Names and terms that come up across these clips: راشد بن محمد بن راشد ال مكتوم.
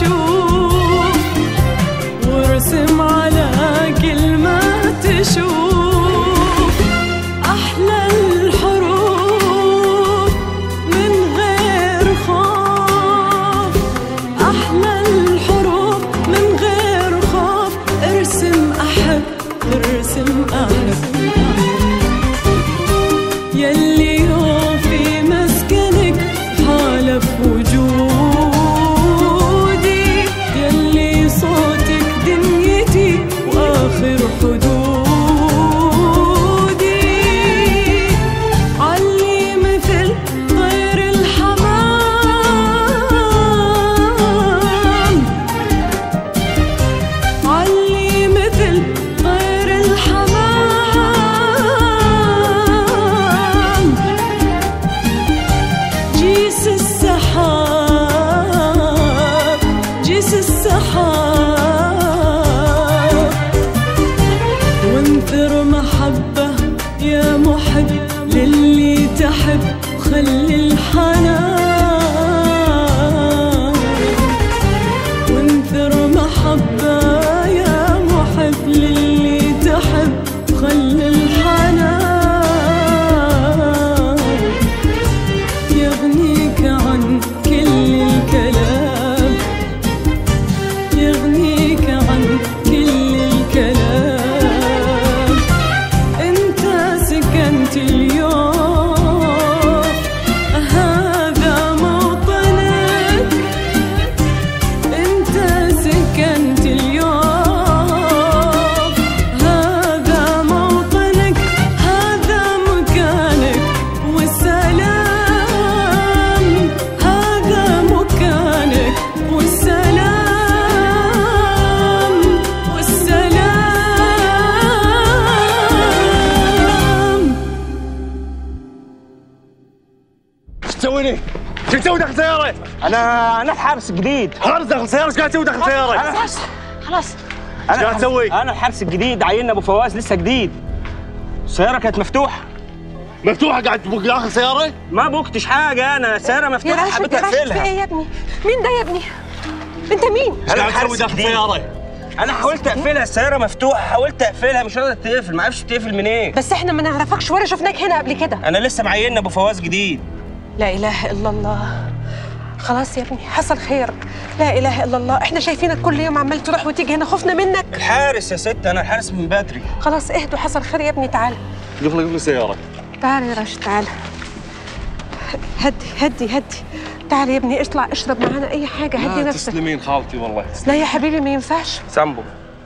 تشوف وارسم على كل ما تشوف، أحلى الحروف من غير خوف، أحلى الحروف من غير خوف، ارسم أحب ارسم أحب يلي هو في مسكنك حالف وجودي، يلي صوتك دنيتي وآخر حدودي، علي مثل طير الحمام، علي مثل طير الحمام، جيس السحاب وانثر محبة يا محب للي تحب، خلي الحنان وانثر محبة يا محب للي تحب، خلي الحنان يغنيك عن كل الكلام، يغنيك عن كل الكلام. انت سكنت اليوم هذا موطنك، انت سكنت اليوم هذا موطنك، هذا مكانك والسلام، هذا مكانك والسلام، شو تسوي؟ شو تسوي داخل سيارة؟ أنا حارس جديد. حارس داخل سيارة؟ ايش قاعد تسوي داخل سيارة؟ خلاص ايش قاعد تسوي؟ أنا الحارس الجديد، عيننا أبو فواز لسه جديد. السيارة كانت مفتوحة. مفتوحة قاعد تبوق داخل سيارة؟ ما بوقتش حاجة، أنا السيارة مفتوحة حبيت أقفلها. يا ابني مين ده يا ابني؟ أنت مين؟ ايش قاعد تسوي داخل سيارة؟ أنا حاولت أقفلها، السيارة مفتوحة، حاولت أقفلها مش راضية تقفل، ما عرفتش تقفل منين؟ بس إحنا ما نعرفكش ولا شفناك هنا قبل كده. أنا لسه معيننا أبو فواز جديد. لا إله إلا الله. خلاص يا ابني حصل خير، لا إله إلا الله، إحنا شايفينك كل يوم عمال تروح وتيجي هنا، خفنا منك. الحارس يا ست، أنا الحارس من بدري. خلاص اهدوا، حصل خير يا ابني. تعال جيب لي سيارة. تعال يا راشد تعال، هدي هدي هدي، تعال يا ابني اطلع اشرب معانا أي حاجة، هدي نفسك. تسلمين خالتي والله. لا يا حبيبي ما ينفعش. سامبو.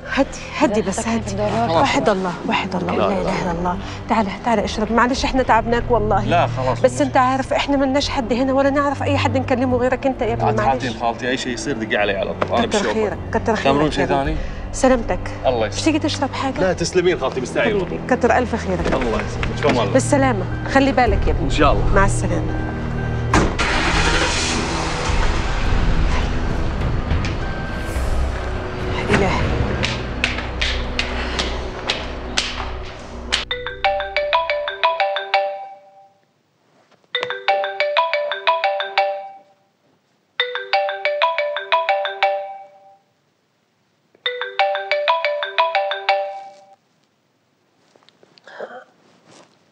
هدي هدي بس هدي، واحد الله واحد الله، لا اله الا الله. تعال تعال اشرب، معلش احنا تعبناك والله. لا خلاص بس انت عارف احنا ملناش حد هنا ولا نعرف اي حد نكلمه غيرك انت يا ابني، معلش. حاطين خالتي اي شيء يصير دقي علي على طول. انا كتر خيرك كتر خيرك. تمرون شيء ثاني؟ سلامتك. الله يسلمك. مش تيجي تشرب حاجه؟ لا تسلمين خالتي، مستعير والله. كتر الف خيرك. الله يسلمك. بالسلامه، خلي بالك يا ابني. ان شاء الله. مع السلامه.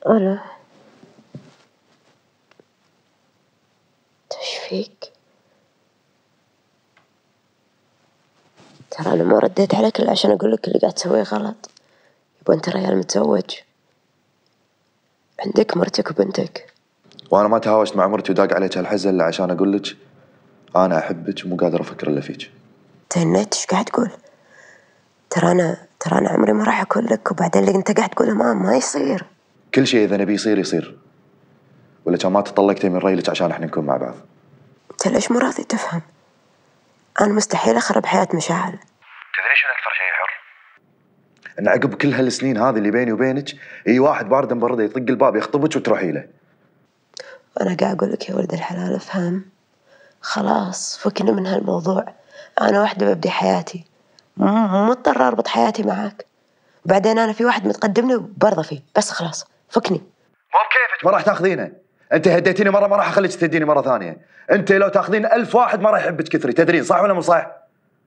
أنا تشفيك، ترى أنا ما رديت عليك إلا عشان أقول لك اللي قاعد تسويه غلط. يبا أنت ريال متزوج، عندك مرتك وبنتك، وأنا ما تهاوشت مع مرتي وداق عليك هالحزة إلا عشان أقول لك أنا أحبك ومو قادر أفكر إلا فيك. تهنيت؟ إيش قاعد تقول؟ ترى أنا عمري ما راح أقول لك، وبعدين اللي أنت قاعد تقوله ما يصير. كل شيء إذا نبي يصير، ولا كان ما تطلقتي من ريلك عشان احنا نكون مع بعض. أنت ليش مو راضي تفهم؟ أنا مستحيل أخرب حياة مشاعل. تدري شنو أكثر شيء يحر؟ أن عقب كل هالسنين هذه اللي بيني وبينك، أي واحد بارد مبرده يطق الباب يخطبك وتروحي له. أنا قاعد أقول لك يا ولد الحلال افهم، خلاص فكنا من هالموضوع، أنا وحدة ببدي حياتي، مضطر أربط حياتي معاك. بعدين أنا في واحد متقدم لي وبرضه فيه، بس خلاص فكني. مو بكيفك، ما راح تاخذينه. انت هديتيني مره ما راح اخليك تهديني مره ثانيه، انت لو تاخذين 1000 واحد ما راح يحبك كثري، تدرين صح ولا مو صح؟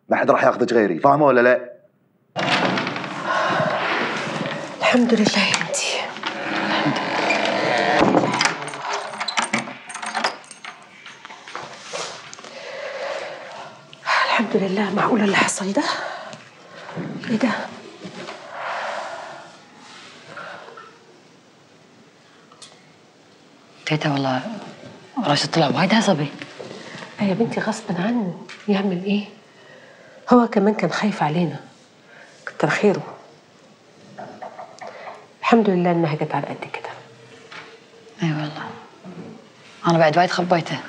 ما حد راح ياخذك غيري، فاهمه ولا لا؟ الحمد لله يا بنتي. الحمد لله. معقول اللي حصل ده؟ ايه ده؟ تيتا والله راشد طلع وايد عصبي. يا بنتي غصب عنه، يعمل ايه؟ هو كمان كان خايف علينا، كتر خيره. الحمد لله انها جت على قد كده. اي أيوة والله، انا بعد وايد خبيته.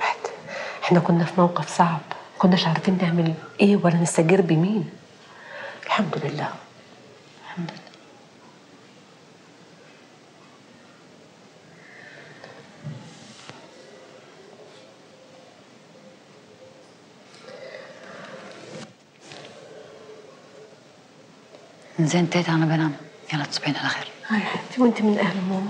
بعد احنا كنا في موقف صعب، ما كناش عارفين نعمل ايه ولا نستجير بمين. الحمد لله الحمد لله. زين تيتا انا بنام، يلا تصبحين على خير. هاي حبيبتي وانت من اهل ماما.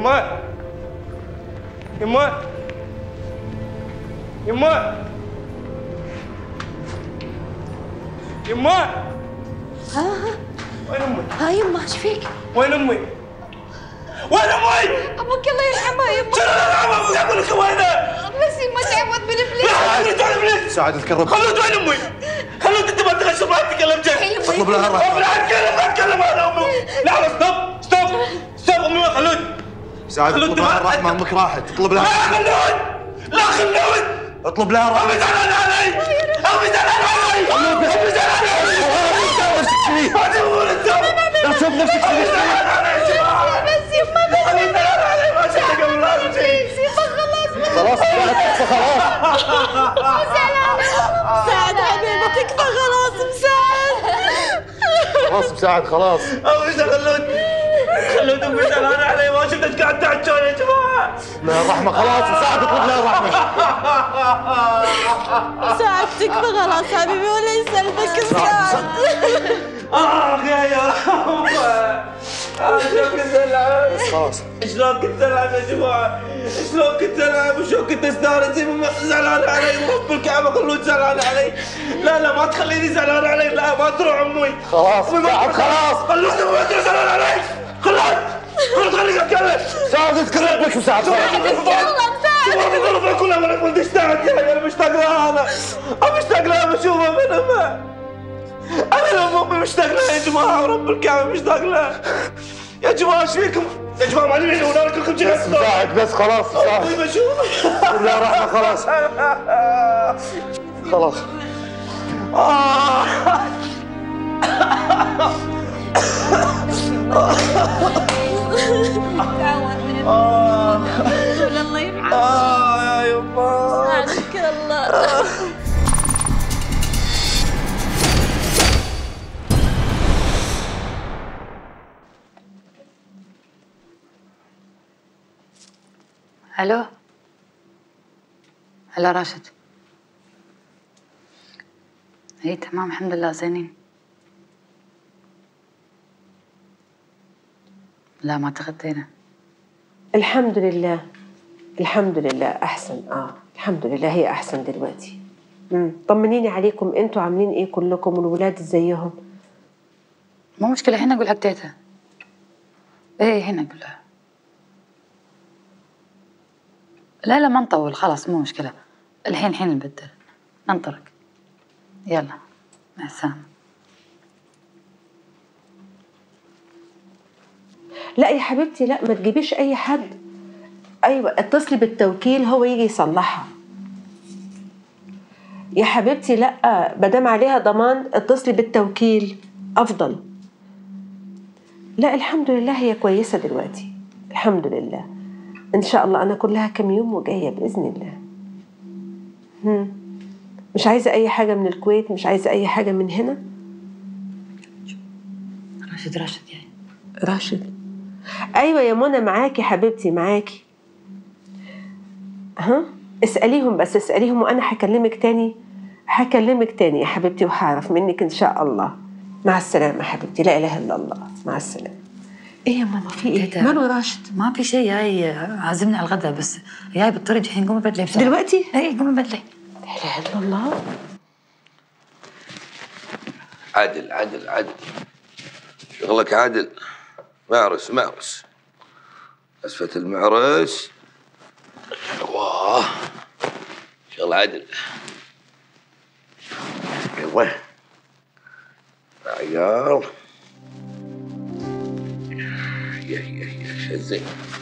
يما يما يما يما. ها وين امي؟ ها يما ايش فيك؟ وين امي؟ وين امي؟ ابوك الله يرحمه يما. شنو الرحمه؟ ابوك اقول لك وينه؟ بس يما تعود من ابليس. لا ادري تعود من ابليس. سعد الكرب. خلود وين امي؟ خلود انت ما تغشم ما تتكلم جد. اطلب لها الرحمه. لا اتكلم ما اتكلم انا امي. لحظه ستوب ستوب ستوب امي وين خلود؟ سعد اطلب لها الرحمة، امك راحت، اطلب لها. لا خلود لا خلود، اطلب لها الرحمة. ابي زعلان علي ابي زعلان علي ابي زعلان علي. ما تسوي نفسك كذي، ما تقول انت لا تسوي نفسك كذي. بس يما بس يما بس ابي زعلان علي، ما شفتك قبل لا تجي. خلاص خلاص تكفى خلاص. سعد حبيبي تكفى خلاص مساعد. خلاص مساعد خلاص. ابي زعلان خلود امي زعلانه علي، ما شفتك قاعد تعجون يا جماعه. لا الرحمه خلاص سعد اطلب لها الرحمه. سعد تكفى خلاص حبيبي ولا يسلمك سعد. اخ يا امه شلون كنت العب؟ خلاص شلون كنت العب يا جماعه؟ شلون كنت العب وشلون كنت استانس. امي زعلانه علي ورب الكعبه خلود زعلانه علي. لا لا ما تخليني زعلان علي، لا ما تروح امي. خلاص سعد خلاص خلود امي ما تروح زعلان علي. خلود خلود خليني اتكلم. سعد اتكلم بك وسعد سعد كلها ما لك. ما انت اشتقت، انا مشتاق لها، انا مشتاق لها بشوفها من امها. انا لو امي مشتاق لها يا جماعه، ورب الكعبه مشتاق لها يا جماعه. ايش فيكم؟ يا جماعه معلمين هناك لكم جهاز بس خلاص طيب اشوف لا رحمه خلاص خلاص الله يرحمك. يا يما سعدك الله. الو، هلا راشد. اي تمام الحمد لله زينين. لا ما تغدينا. الحمد لله الحمد لله احسن. الحمد لله هي احسن دلوقتي. طمنيني عليكم، انتوا عاملين ايه كلكم والولاد زيهم؟ مو مشكله، هنا اقول لك تيتا. ايه هنا اقول لها. لا لا ما نطول خلاص مو مشكله، الحين نبدل ننطلق. يلا مع السلامه. لا يا حبيبتي لا ما تجيبيش اي حد. ايوه اتصلي بالتوكيل هو يجي يصلحها يا حبيبتي. لا ما دام عليها ضمان اتصلي بالتوكيل افضل. لا الحمد لله هي كويسه دلوقتي الحمد لله. ان شاء الله انا كلها كام يوم وجايه باذن الله. مش عايزه اي حاجه من الكويت، مش عايزه اي حاجه من هنا. راشد يعني راشد. ايوه يا منى معاكي حبيبتي معاكي. ها اساليهم بس اساليهم وانا هكلمك تاني يا حبيبتي وهعرف منك ان شاء الله. مع السلامه حبيبتي. لا اله الا الله مع السلامه. ايه يا ماما في ايه؟ ماله راشد؟ ما في شيء، هاي عازمني على الغداء بس جاي بالطريق الحين. قومي بدلي بسرعه دلوقتي؟ اي قومي بدلي. لا اله الا الله. عدل عدل عدل شغلك عدل. معرس معرس أسفة المعرس. واه شغل عدل. يلا عيال يا شزين. شغل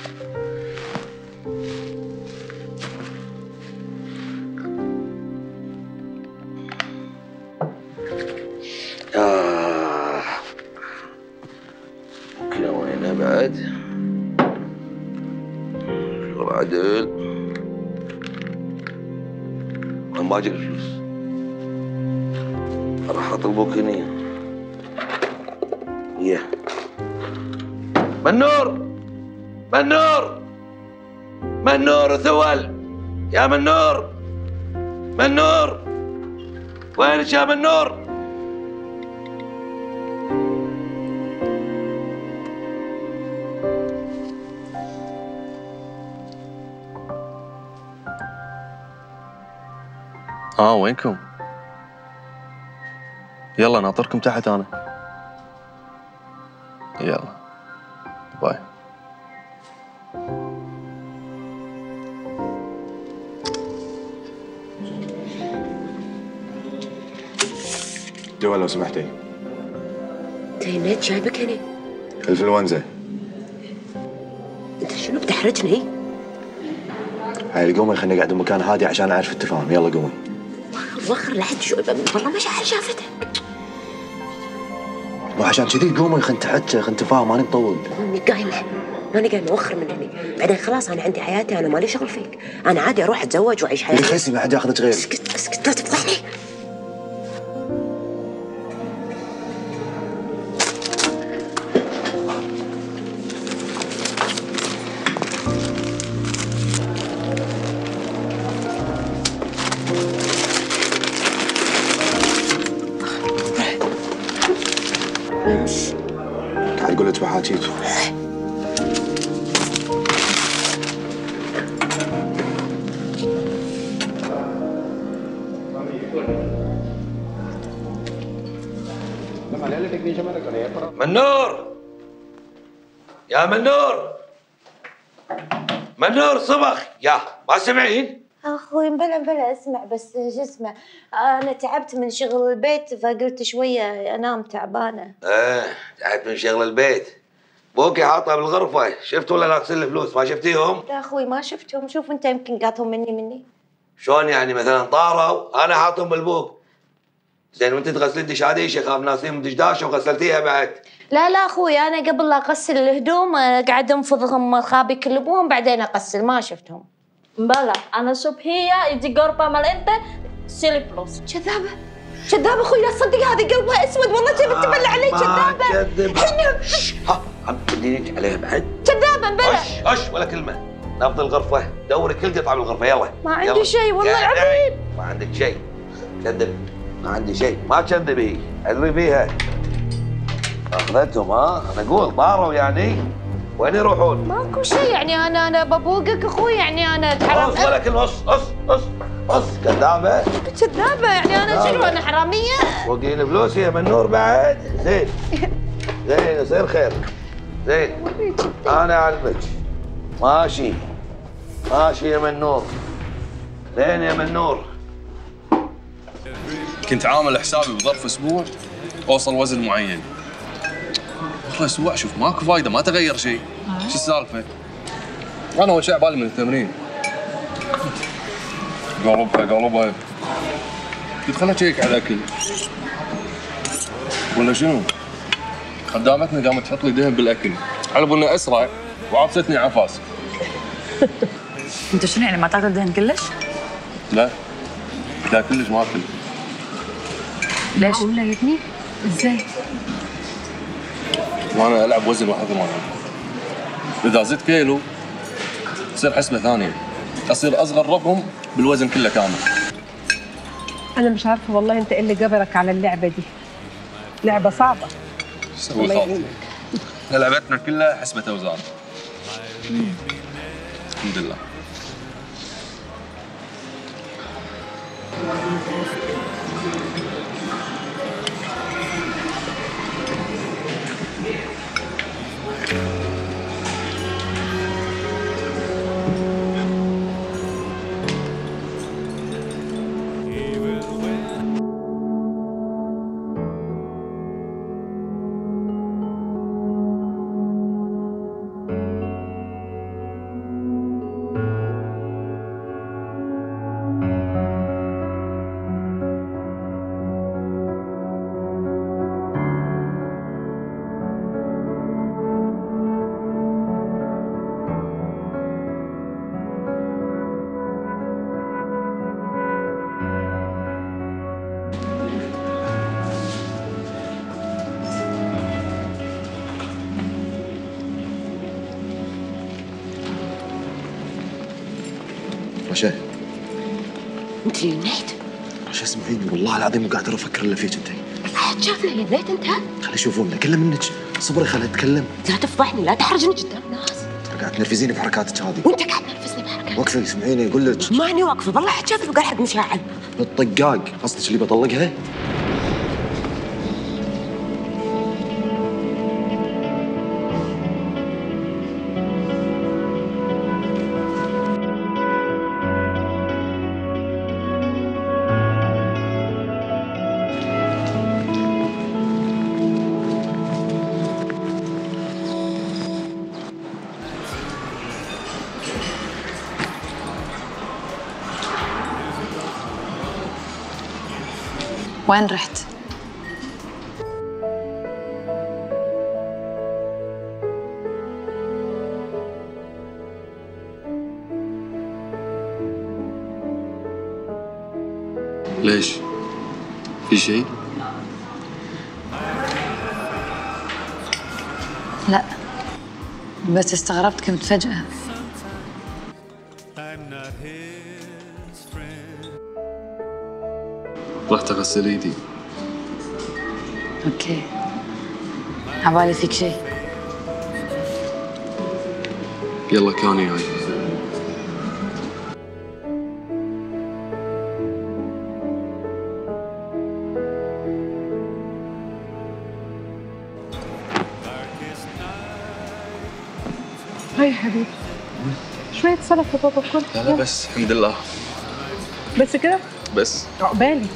عدل. انا ما اجيب الفلوس راح اطلبك هني. يا منور منور منور ثول يا منور منور وينك يا منور؟ وينكم؟ يلا ناطركم تحت انا. يلا باي. دول لو سمحتي. تهنيت جايبك هني؟ انفلونزا. انت شنو بتحرجني؟ هاي قومي خليني قاعد بمكان هادي عشان اعرف التفاهم. يلا قومي. وخر لحد شو والله ما شحال شافتك. مو عشان كذي قومي خلينا نتحكى خلينا نتفاهم. ماني مطول. ماني قايمه وخر من هني بعدين خلاص. انا عندي حياتي انا مالي شغل فيك. انا عادي اروح اتزوج واعيش حياتي. خسي ما حد ياخذك غيري. اسكت اسكت لا تفضحني. منور يا منور منور صبخ. يا ما سمعين؟ اخوي بلا اسمع بس جسمه. انا تعبت من شغل البيت فقلت شويه انام تعبانه. تعبت من شغل البيت. بوكي حاطه بالغرفه، شفت ولا ناقصين الفلوس؟ ما شفتيهم؟ لا اخوي ما شفتهم، شوف انت يمكن قاطهم مني. شلون يعني مثلا طاروا؟ انا حاطهم بالبوك. زين وانت تغسلين دشاديش اخاف ناسين دشداشه وغسلتيها بعد. لا اخوي انا قبل لا اغسل الهدوم قاعد انفضهم مخابي كلبهم بعدين اغسل ما شفتهم. بلا انا صبحيه يجي قربه مال انت سيلي فلوس. كذابه كذابه اخوي لا تصدق هذه قلبها اسود والله تبي تبلع علي كذابه. كذب عم تدينيك عليها بعد؟ كذابه بلا اش ولا كلمه. نبض الغرفه دوري كل قطعه بالغرفه يلا. ما عندي شيء والله العظيم. ما عندك شيء كذب. ما عندي شيء، ما تكذبي، ادري فيها. اخذتهم ها؟ انا اقول طاروا يعني؟ وين يروحون؟ ماكو شيء يعني انا ببوقك اخوي يعني انا اتحرم. اص ولا كلمه اص كذابه. كذابه يعني انا شنو انا حراميه؟ وقيل فلوسي يا منور بعد؟ زين يصير خير. زين انا اعلمك. ماشي يا منور. زين يا منور. كنت عامل حسابي بظرف اسبوع اوصل وزن معين. والله اسبوع شوف ماكو فايده ما تغير شيء. شو السالفه؟ انا اول شيء عبالي من التمرين. قلبها قلت خليني اشيك على الاكل. ولا شنو؟ خدامتنا قامت تحط لي دهن بالاكل، على بالنا اسرع وعطتني عفاس. انت شنو يعني ما تاكل دهن كلش؟ لا كلش ما اكل. ليش؟ معقولة يبني؟ ازاي؟ وانا العب وزن 81. اذا زدت كيلو تصير حسبه ثانيه، اصير اصغر رقم بالوزن كله كامل. انا مش عارفه والله انت ايه اللي جبرك على اللعبه دي. لعبه صعبه. شو لعبتنا كلها حسبه اوزان. الحمد لله. انت اللي نيت؟ عشان اسمعيني والله العظيم مو قادر افكر الا فيك انت. الحياة شافنا اللي نيت انت؟ خلي يشوفونا كله منك، صبري خلي اتكلم. لا تفضحني لا تحرجني قدام الناس. قاعد تنرفزيني بحركاتك هذه. وانت قاعد تنرفزني بحركاتك. وقفي اسمعيني اقول لك. ماني واقفه والله حكيت وقال حق مشاعل. بالطقاق قصدك اللي بطلقها؟ وين رحت؟ ليش؟ في شيء؟ لا بس استغربت كنت فجأة. رحت اغسل ايدي. اوكي. عبالي فيك شيء. يلا كوني هاي. هاي حبيبي. شوية سلف يا بابا كل. لا بس الحمد لله. بس كده؟ بس عقبالي.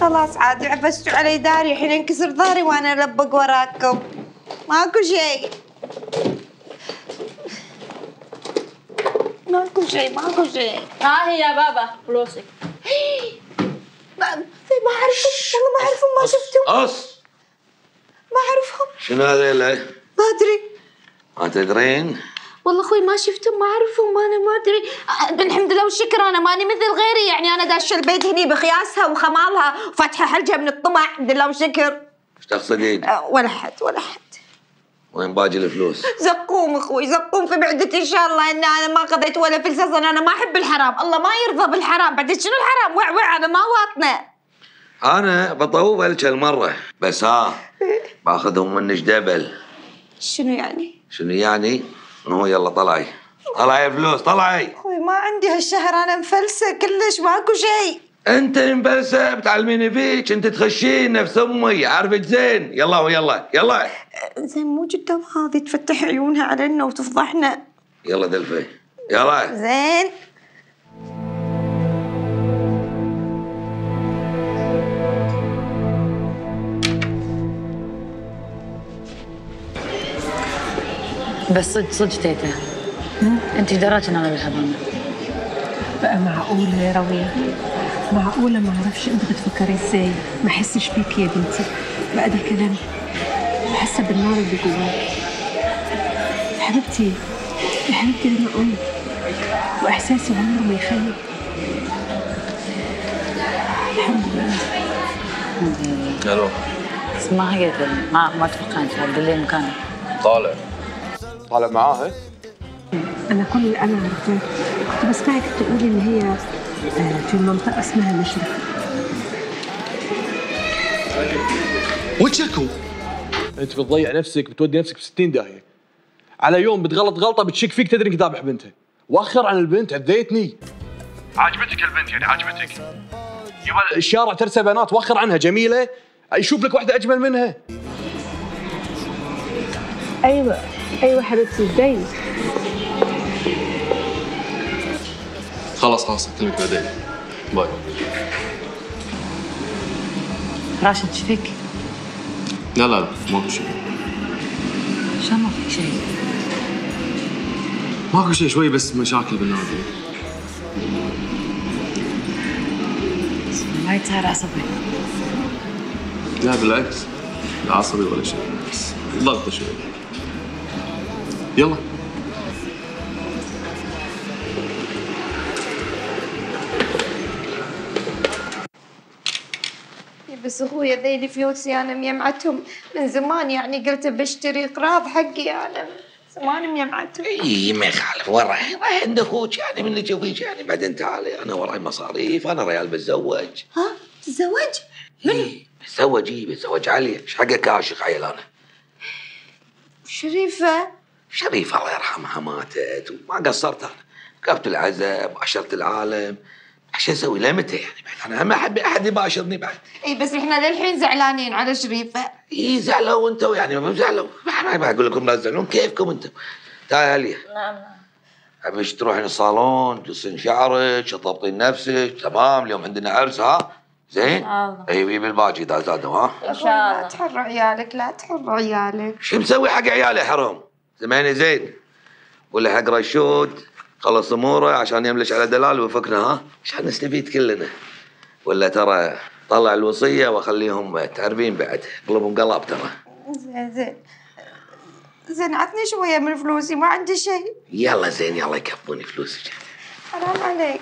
خلاص عادي، عفستوا علي داري، الحين انكسر ظهري وانا البق وراكم، ماكو شيء ماكو شيء ماكو شيء. ها هي يا بابا فلوسك. ما اعرفهم والله، ما اعرفهم، ما شفتهم. قص ما اعرفهم. شنو هذيل؟ ما ادري. ما تدرين؟ والله اخوي ما شفتهم، ما اعرفهم، انا ما ادري. الحمد لله والشكر انا ماني مثل غيري، يعني انا داشه البيت هني بخياسها وخمالها وفاتحه حلجها من الطمع. الحمد لله والشكر. ايش تقصدين؟ ولا حد ولا حد. وين باقي الفلوس؟ زقوم اخوي، زقوم في معدتي ان شاء الله، ان انا ما قضيت ولا فلس اصلا، انا ما احب الحرام، الله ما يرضى بالحرام. بعدين شنو الحرام؟ وع انا ما واطنه. انا بطوب لك هالمره بس، ها باخذهم منك دبل. شنو يعني؟ شنو يعني؟ هو يلا طلعي طلعي الفلوس طلعي. اخوي ما عندي هالشهر، انا مفلسه كلش، ماكو شيء. انت مفلسه بتعلميني فيك، انت تخشين نفس امي، عارفك زين. يلا ويلا يلا. زين مو قدام هذه تفتح عيونها علينا وتفضحنا. يلا دلفي يلا. زين بس صدق صدق تيتا، انت دراتي انا بالحضانه بقى. معقوله يا راويه؟ معقوله ما اعرفش انت بتفكري ازاي؟ ما احسش بيك يا بنتي بقى، ده كلامي. حاسه بالنار اللي جواكي يا حبيبتي، يا حبيبتي انا امي، واحساسي عمره ما يخيب. الحمد لله. الو بس ما هي ما توقعت بالليل مكانك طالع طالع معاها. انا كل اللي انا عرفته كنت بسمعك تقولي ان هي في منطقه اسمها المشرق. وشكو انت بتضيع نفسك، بتودي نفسك ب 60 داهيه على يوم بتغلط غلطه بتشك فيك تدري انك ذابح بنتها. واخر عن البنت عديتني. عجبتك البنت يعني؟ عجبتك يبقى الشارع ترسى بنات، واخر عنها جميله، يشوف لك واحده اجمل منها. ايوه ايوه حبيبتي ازاي؟ خلاص خلاص اكلمك بعدين، باي. راشد ايش فيك؟ لا لا لا ماكو شيء. شلون ما فيك شيء؟ ماكو شيء، شوي بس مشاكل بالنادي. ما يتهيأ عصبي. لا بالعكس، لا عصبي ولا شيء، بس ضغطه شوي. يلا بس اخوي ذيلي فلوسي انا مجمعتهم من زمان، يعني قلت بشتري قراض حقي انا زمان مجمعتهم. اي ما يخالف، ورا عند اخوك يعني من تشوفيك يعني. بعدين تعالي، انا وراي مصاريف، انا ريال بتزوج. ها تتزوج؟ منو؟ بتزوج. اي بتزوج علي. ايش حقك عاشق عيل انا؟ شريفه شريفة الله يرحمها ماتت وما قصرت انا، وقفت العزاء وعشرت العالم. ايش اسوي لمتى يعني؟ بعد انا ما احب احد يباشرني بعد. اي بس احنا للحين زعلانين على شريفة. اي زعلوا انتم يعني، ما زعلوا انا ما اقول لكم لا تزعلون، كيفكم انتم. تعالي. نعم. حبيش تروحين الصالون، تقصين شعرك، تضبطين نفسك، تمام. اليوم عندنا عرس، ها؟ زين؟ اي ويب الباجي اذا زادوا، ها؟ ان شاء الله. لا تحر عيالك، لا تحر عيالك. شو مسوي حق عيالي حرام؟ سمعني زين، ولا حق رشود خلص اموره عشان يملش على دلال ويفكنا، ها؟ عشان نستفيد كلنا. ولا ترى طلع الوصيه واخليهم تعرفين بعد اقلبهم قلاب ترى. زين زين زين عطني شويه من فلوسي، ما عندي شيء. يلا زين يلا يكفوني فلوسك. حرام عليك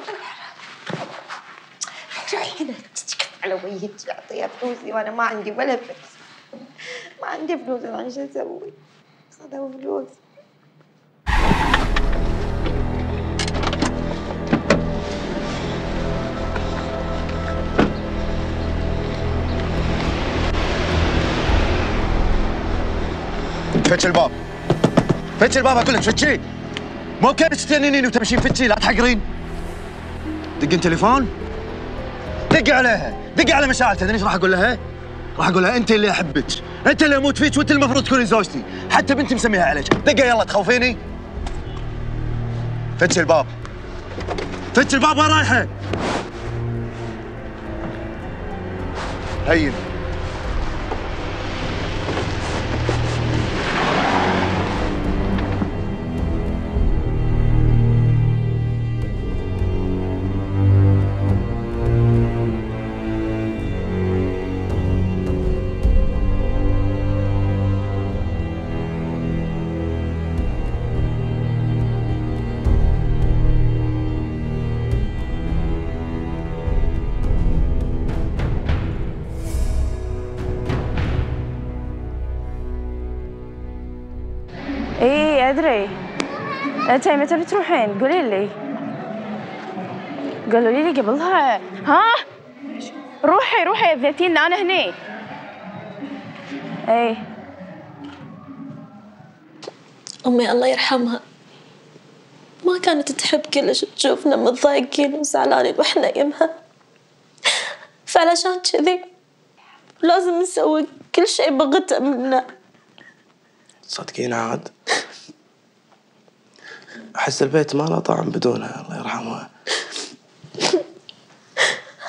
روحي هنا تتكف على وجهك، اعطيها فلوسي وانا ما عندي ولا فلوس، ما عندي فلوس انا شو اسوي؟ هذا فلوس. فتش الباب، فتش الباب اقول لك فتشي، مو بكيفك تستنيني وتمشين فتشي، لا تحقرين. دقين تليفون؟ دقي عليها، دقي على مشاعرها، تدري ايش راح اقول لها؟ راح اقول لها انت اللي احبك، انت اللي اموت فيك وانت المفروض تكونين زوجتي، حتى بنتي مسميها عليك، دقي يلا تخوفيني. فتش الباب. فتش الباب وين رايحة؟ هين. ادري انتي متى بتروحين؟ قولي لي. قالوا لي قبلها. ها روحي روحي بذاتين انا هني. اي امي الله يرحمها ما كانت تحب كلش تشوفنا متضايقين وزعلانين واحنا يمها، فعلشان كذي لازم نسوي كل شيء بغته منا. صدقين عاد أحس البيت ما له طعم بدونها الله يرحمها.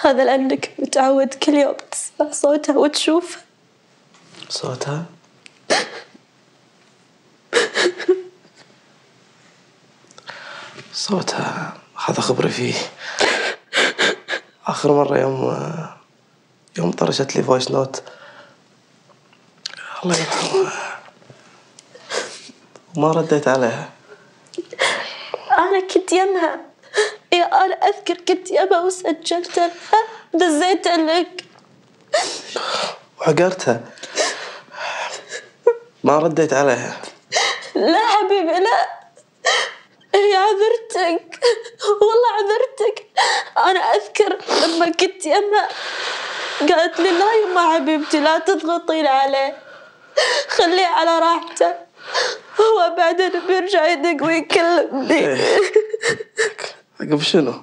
هذا لأنك متعود كل يوم تسمع صوتها وتشوف صوتها. صوتها هذا خبري فيه. آخر مرة يوم طرشت لي فويس نوت الله يرحمها وما رديت عليها. أنا كنت يمها، أنا أذكر كنت يمها وسجلتها ودزيتها لك وعقرتها ما رديت عليها. لا حبيبي لا، هي عذرتك والله عذرتك. أنا أذكر لما كنت يمها قالت لي لا يما حبيبتي لا تضغطين عليه خليه على راحته، هو بعدين بيرجع يدق ويكلمني. عقب شنو؟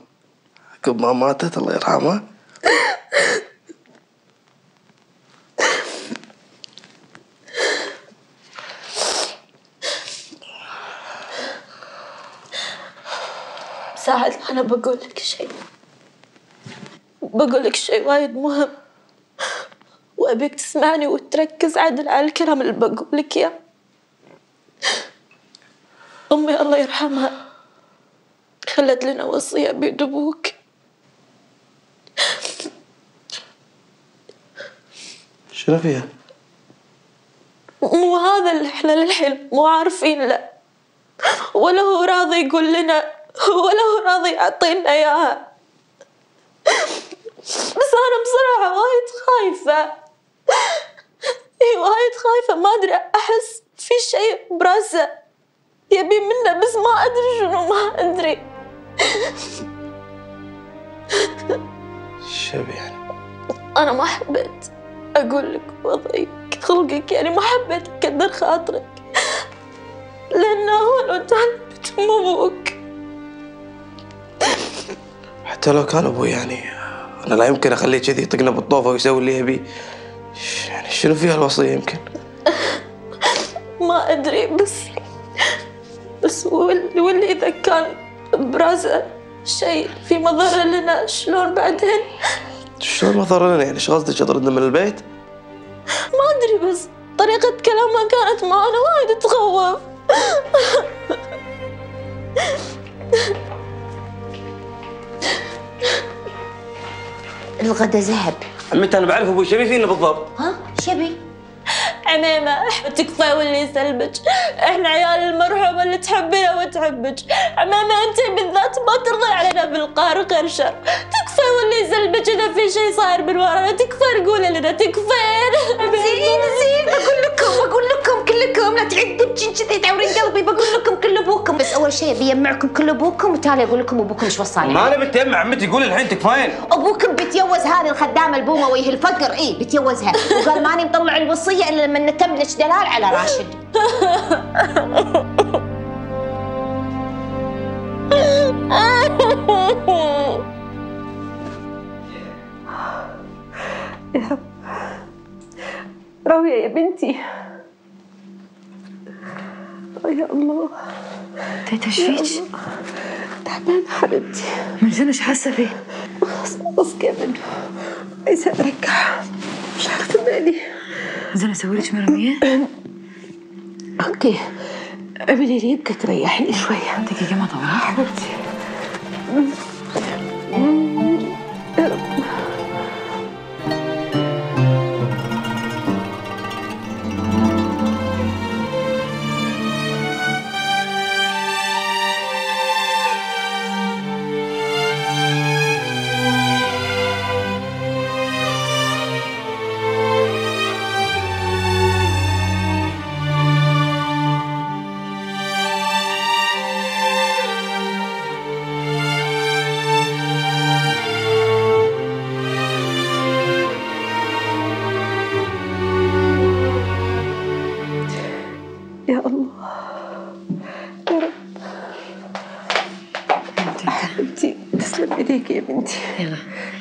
عقب ما ماتت الله يرحمها؟ سعد أنا بقول لك شيء، بقول لك شيء وايد مهم وأبيك تسمعني وتركز عدل على الكلام اللي بقول لك إياه. أمي الله يرحمها خلت لنا وصية بيد أبوك، شنو فيها؟ مو هذا اللي احنا للحين مو عارفين له، ولا هو راضي يقول لنا ولا هو راضي يعطينا إياها، بس أنا بصراحة وايد خايفة، إي وايد خايفة، ما أدري أحس في شيء براسه يبي منا بس ما أدري شنو، ما أدري شو يعني. أنا ما حبيت أقول لك وضعك خلقك، يعني ما حبيت أكدر خاطرك لأنه هو لو كان مو أبوك. حتى لو كان أبوي يعني أنا لا يمكن أخليه كذي يطقنا بالطوفة ويسوي اللي يبي، يعني شنو فيها الوصية يمكن؟ ما أدري بس واللي إذا كان براسه شيء في مضر لنا شلون بعدين؟ شلون مضر لنا يعني؟ ايش قصدك اطردنا من البيت؟ ما أدري بس طريقة كلامها كانت معانا وايد تخوف. الغدا ذهب. عمتي أنا بعرف أبوي شبي فينا بالضبط. ها؟ شبي؟ عميمة احبتك فاول اللي يسلبك، احنا عيال المرحومة اللي تحبينا وتحبك، عميمة انت بالذات ما ترضي علينا بالقهر غير شر، تكفى واللي يسلبك اذا في شيء صاير من ورانا، تكفى نقول لنا تكفين. زين بقول لكم كلكم لا تعدوا تعورين قلبي، بقول لكم كل ابوكم. بس اول شيء بيجمعكم كل ابوكم وتالي اقول لكم ابوكم ايش وصى لي. ما انا بنت يم عمتي قولي الحين تكفين. ابوكم بتجوز هذه الخدامه البومويه الفقر، اي بتجوزها، وقال ماني مطلع الوصيه الا لما نتملك دلال على راشد. راوية يا بنتي. يا الله تيتا ايش فيك؟ تعبانة حبيبتي. من زين ايش حاسة فيه؟ خلاص كامل عايزة ارجع، مش عارفة مالي. زين اسوي لك مرمية؟ اوكي اعملي لي يبكي تريحيني شوية. دقيقة ما طولها حبيبتي.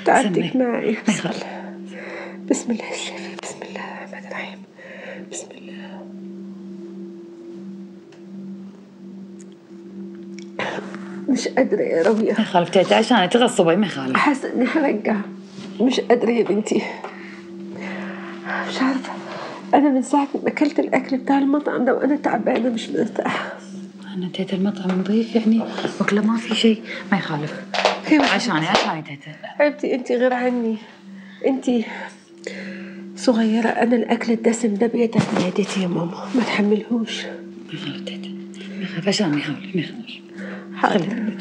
تعبتك معي. بسم الله الشافي، بسم الله الرحمن الرحيم، بسم الله. مش قادرة يا راوية. ما يخالف تيتا عشان تغصبي، ما يخالف. حاسة إني حرقع، مش قادرة يا بنتي. مش عارفة، أنا من ساعة ما أكلت الأكل بتاع المطعم ده وأنا تعبانة مش مرتاحة. أنا تيتا المطعم نظيف يعني، وكله ما في شيء، ما يخالف. عشاني تيتا. حبيبتي انت غير عني، انت صغيره، انا الاكل الدسم ده بيدك معدتي يا ماما، ما تحملهوش. ما يخالف تيتا، ما يخالف، عشان ما يخالف. حاضر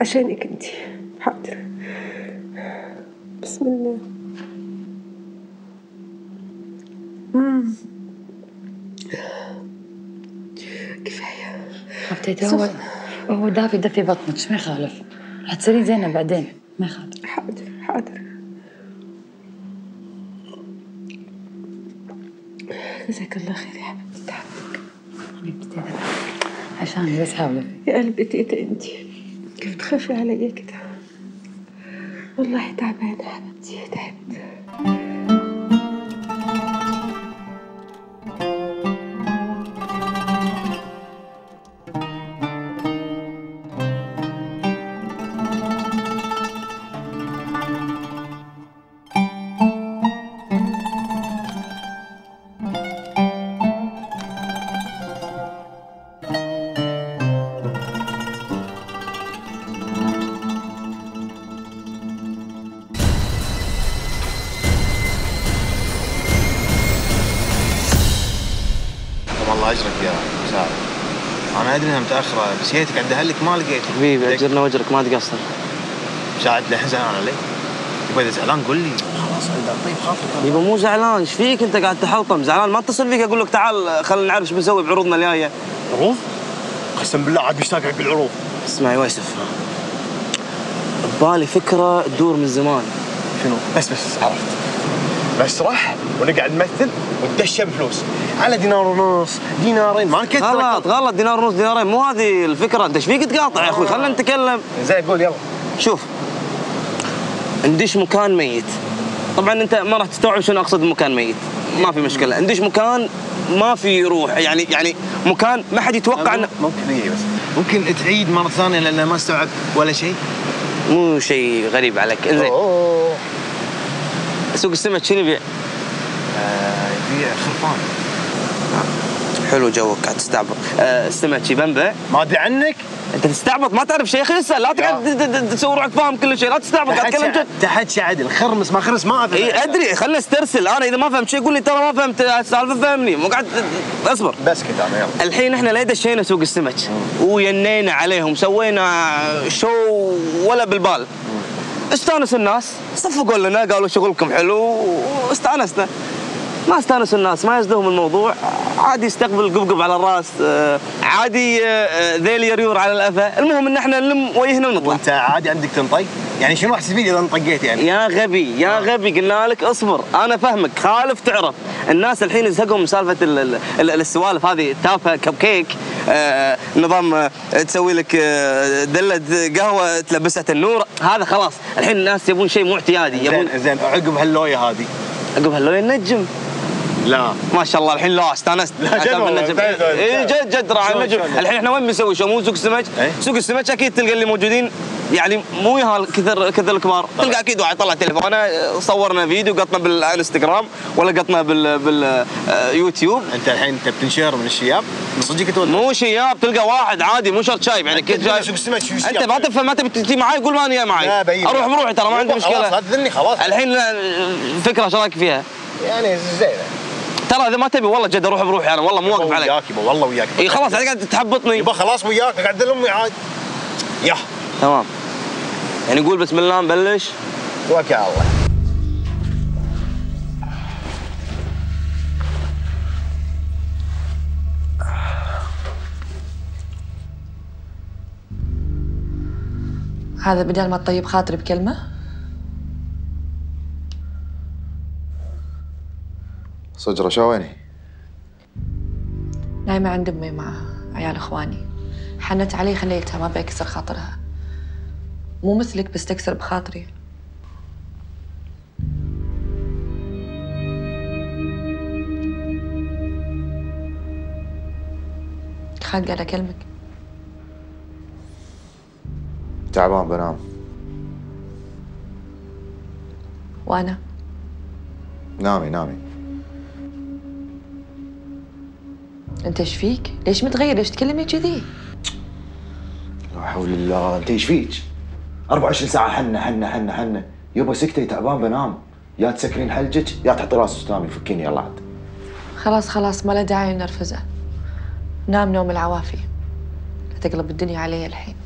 عشانك انت، حاضر. بسم الله. كفايه. حبيبتي تيتا هو دافي بطنك، ما يخالف. هتصيري زينه بعدين، ما يخالف. حاضر حاضر. جزاك الله خير يا حبيبتي، تعبتك. حبيبتي تيتا عشاني بس، حاولي. يا قلبي تيتا انت كيف تخافي علي كده؟ والله تعبانه حبيبتي، تعبت. متأخرة بس جيتك عند أهلك ما لقيتك. حبيبي أجرنا وأجرك ما تقصر. شاعد لي حزن أنا ليه؟ يبا إذا زعلان قول لي. خلاص طيب خاطرك. يبا مو زعلان، إيش فيك أنت قاعد تحلطم؟ زعلان ما اتصل فيك أقول لك تعال خلينا نعرف إيش بنسوي بعروضنا الجاية. عروض؟ قسم بالله عاد مش تابع بالعروض. اسمع يا ويسف، ببالي فكرة تدور من زمان. شنو؟ بس عرفت. مسرح ونقعد نمثل وندشم فلوس على دينار ونص دينارين، ما نكثر. غلط دينار ونص دينارين، مو هذه الفكره. انت ايش فيك تقاطع يا اخوي؟ خلينا نتكلم. زين قول يلا. شوف، ندش مكان ميت. طبعا انت ما راح تستوعب شنو اقصد بمكان ميت، ما في مشكله. ندش مكان ما في روح، يعني مكان ما حد يتوقع انه ممكن. اي بس ممكن تعيد مره ثانيه لانه ما استوعب ولا شيء. مو شيء غريب عليك. زين سوق السمك شنو يبيع؟ يبيع خرفان. حلو جوك، قاعد تستعبط. السمك شي بنبع؟ ما ادري عنك؟ انت تستعبط ما تعرف شيء، خلي اسال، لا تقعد تسوي روحك فاهم كل شيء، لا تستعبط. قاعد اتكلم تحت عدل، خرمس ما خرمس ما ادري. اي ادري، خلنا استرسل. انا اذا ما فهمت شيء قول لي ترى ما فهمت السالفه، فهمني، مو قاعد اصبر. بس كذا يلا. الحين احنا لا دشينا سوق السمك وينينا عليهم، سوينا شو ولا بالبال. استانس الناس، صفقوا لنا قالوا شغلكم حلو واستانسنا. ما استانس الناس، ما يزدهم الموضوع، عادي يستقبل قبقب على الراس، عادي ذيل يريور على الأفا، المهم ان احنا نلم ويهنا ونطلع. وانت عادي عندك تنطق؟ يعني شنو حسبين اذا انطقيت يعني؟ يا غبي يا غبي، قلنا لك اصبر، انا فهمك، خالف تعرف، الناس الحين يزهقهم من سالفه السوالف هذه التافهه، كب كيك، نظام تسوي لك دله قهوه تلبسها تنور، هذا خلاص، الحين الناس يبون شيء مو اعتيادي، يبون زين. عقب هاللويه هذه، عقب هاللويه نجم. لا ما شاء الله الحين لا استانست. لا جد اي جد جد راح النجم. الحين احنا وين بنسوي شو؟ مو سوق السمك؟ سوق السمك اكيد تلقى اللي موجودين يعني مو ياها كثر الكبار، تلقى اكيد واحد طلع تليفونه صورنا فيديو قطنا بالانستغرام ولا قطنا باليوتيوب. انت الحين انت بتنشهر من الشياب؟ من صدقك تقول مو شياب، تلقى واحد عادي مو شرط شايب يعني كيف جاي سوق السمك. انت ما تفهم، ما تبي تجي معي قول ما انا معي، اروح بروحي ترى ما عندي مشكله. خلاص هذني خلاص. الحين الفكره ايش رايك فيها؟ يعني زينه ترى، اذا ما تبي والله جد اروح بروحي انا، والله مو واقف عليك. وياك يبا، والله وياك. اي خلاص يعني قاعد تحبطني يبا، خلاص وياك قاعد لامي عاد. يا تمام يعني قول بسم الله نبلش توكل على الله. هذا بدل ما تطيب خاطري بكلمه صجرة شو ويني؟ نايمة عند أمي مع عيال إخواني، حنت علي خليتها، ما بكسر خاطرها، مو مثلك بس تكسر بخاطري. خلق على كلمك. تعبان بنام. وأنا؟ نامي نامي. انت ايش فيك؟ ليش متغير؟ ليش تكلمني كذي؟ لا حول الله، انت ايش فيك؟ 24 ساعة حنة حنة حنة حنة، يبا سكتي تعبان بنام، يا تسكرين حلجك يا تحطي راسك تنامي، فكيني يلا عاد. خلاص خلاص ما له داعي نرفزه. نام نوم العوافي. لا تقلب الدنيا علي الحين.